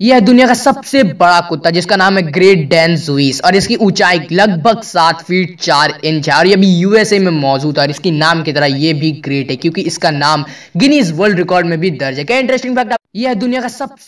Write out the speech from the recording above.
यह है दुनिया का सबसे बड़ा कुत्ता जिसका नाम है ग्रेट डेन ज़ूस और इसकी ऊंचाई लगभग 7 फीट 4 इंच है और यह भी यूएसए में मौजूद है और इसकी नाम की तरह यह भी ग्रेट है क्योंकि इसका नाम गिनीज वर्ल्ड रिकॉर्ड में भी दर्ज है। क्या इंटरेस्टिंग फैक्ट। यह दुनिया का सबसे